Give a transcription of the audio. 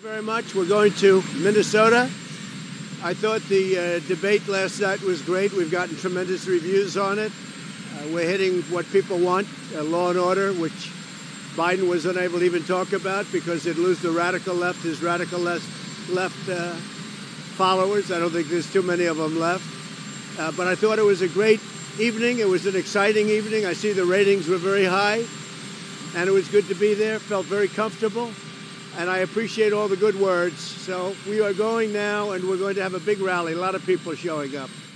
Thank you very much. We're going to Minnesota. I thought the debate last night was great. We've gotten tremendous reviews on it. We're hitting what people want, law and order, which Biden was unable to even talk about because it'd lose the radical left, his radical left followers. I don't think there's too many of them left. But I thought it was a great evening. It was an exciting evening. I see the ratings were very high, and it was good to be there. Felt very comfortable. And I appreciate all the good words. So we are going now, and we're going to have a big rally. A lot of people showing up.